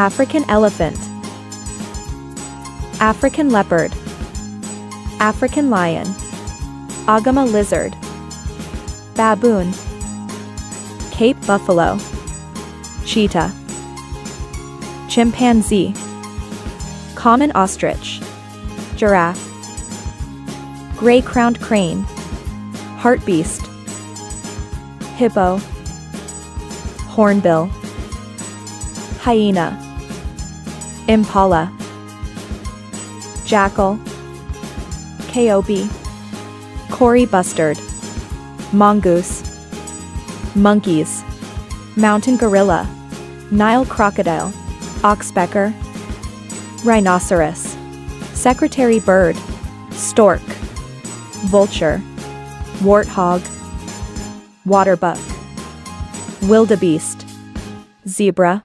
African elephant, African leopard, African lion, Agama lizard, baboon, Cape buffalo, cheetah, chimpanzee, common ostrich, giraffe, gray-crowned crane, hartebeest, hippo, hornbill, hyena, impala, jackal, KOB, Cory bustard, mongoose, monkeys, mountain gorilla, Nile crocodile, oxpecker, rhinoceros, secretary bird, stork, vulture, warthog, waterbuck, wildebeest, zebra,